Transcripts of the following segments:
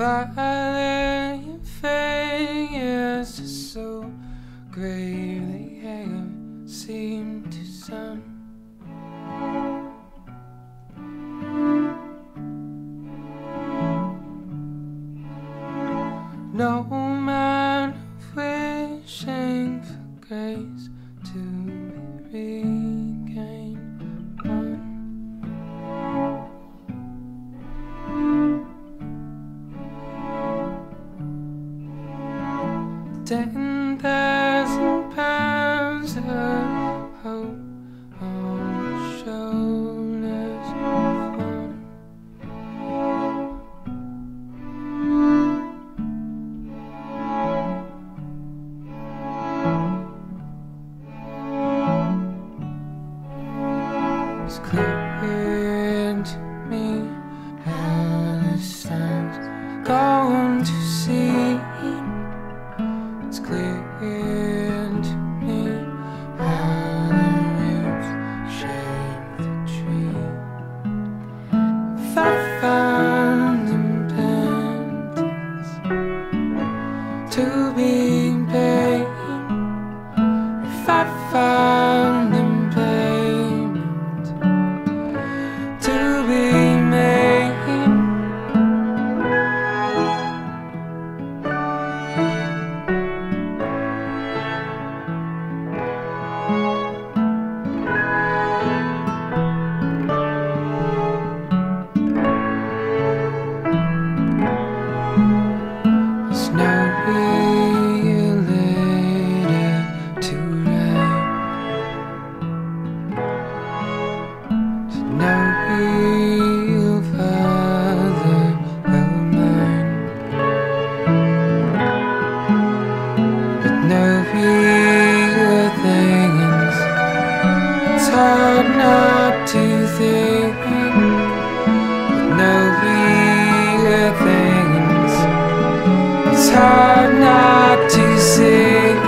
violent fingers just so gravely hanging seem to some. No man wishing for grace to be regained one. £10,000 of hope on the shoulders of one. It's clear to me how this time's going to see. It's clear to me how the roots shape the tree. If I found impotence to be paid, if I found impatient to be made. Hard not to think with no bigger things. It's hard not to sing.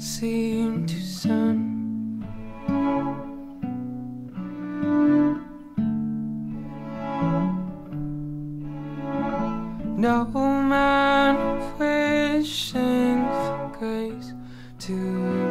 Seem to sun. No man wishing for grace to